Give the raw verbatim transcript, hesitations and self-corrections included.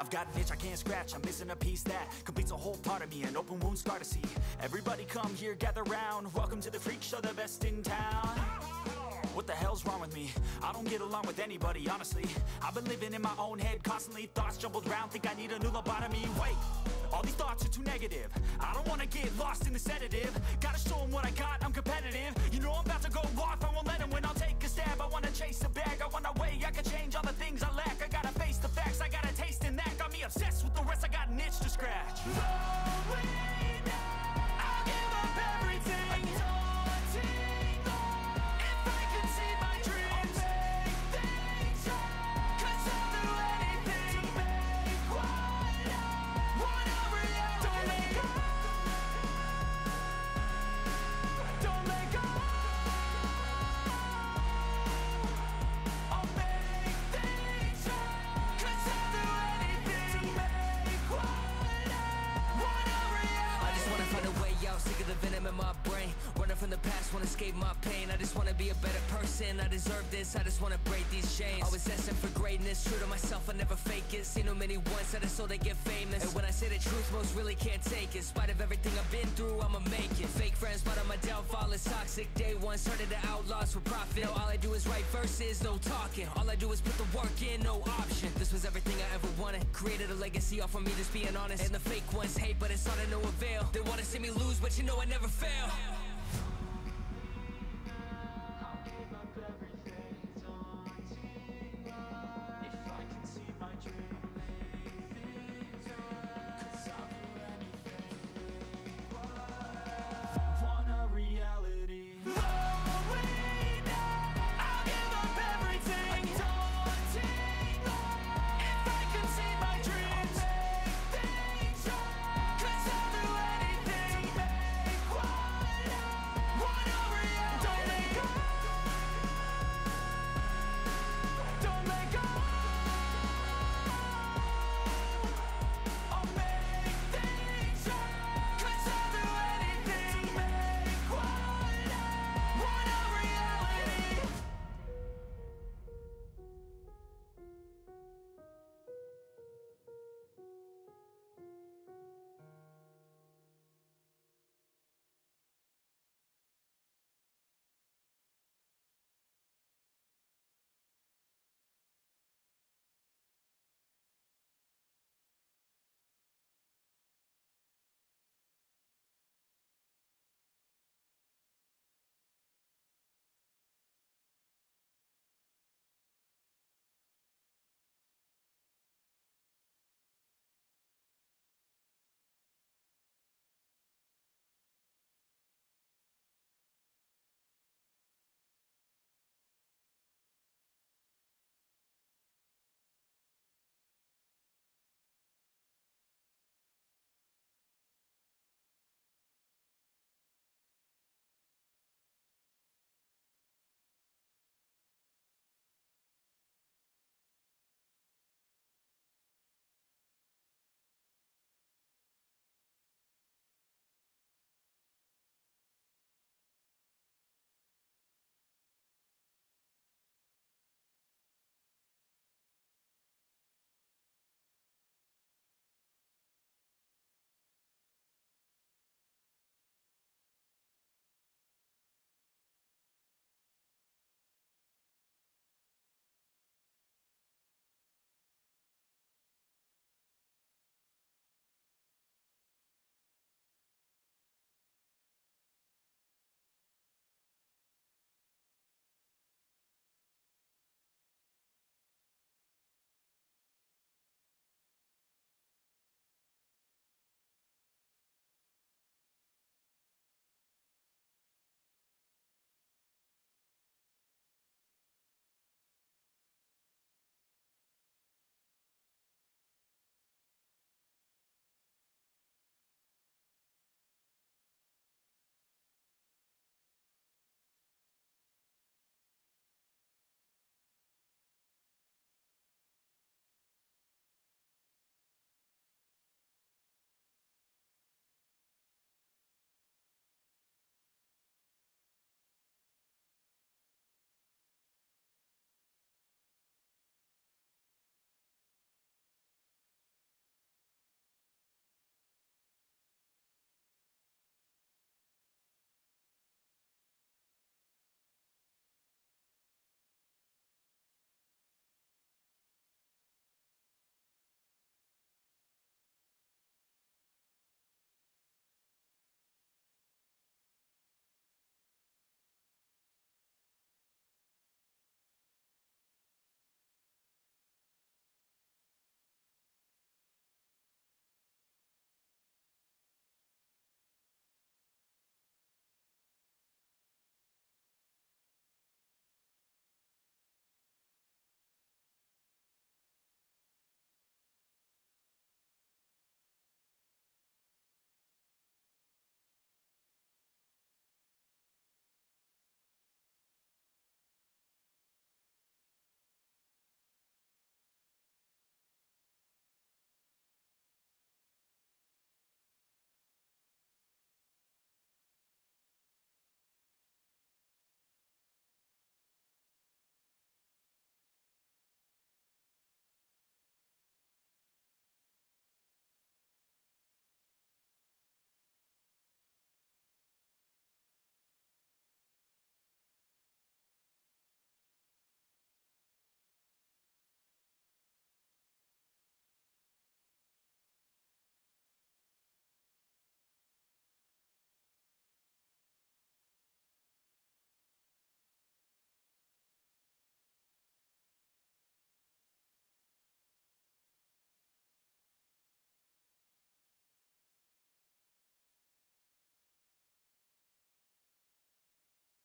I've got an itch I can't scratch, I'm missing a piece that completes a whole part of me, an open wound scar to see. Everybody come here, gather round, welcome to the freak show, the best in town. What the hell's wrong with me? I don't get along with anybody, honestly. I've been living in my own head constantly, thoughts jumbled round, think I need a new lobotomy. Wait, all these thoughts are too negative, I don't wanna get lost in the sedative. Gotta show them what I got, I'm competitive. You know I'm about to go off, I won't let them win, I'll take a stab. I wanna chase a bag, I wanna weigh, I can change all the things I lack. I gotta face the facts, I got a taste in that. Got me obsessed with the rest, I got an itch to scratch. No way. From the past, wanna escape my pain. I just wanna be a better person, I deserve this, I just wanna break these chains. Always asking for greatness, true to myself, I never fake it. Seen too many once, I just so they get famous. And when I say the truth, most really can't take it. In spite of everything I've been through, I'ma make it. Fake friends, but on my downfall is toxic. Day one, started to outlaws for profit. Now all I do is write verses, no talking. All I do is put the work in, no option. This was everything I ever wanted. Created a legacy off of me, just being honest. And the fake ones hate, but it's all to no avail. They wanna see me lose, but you know I never fail.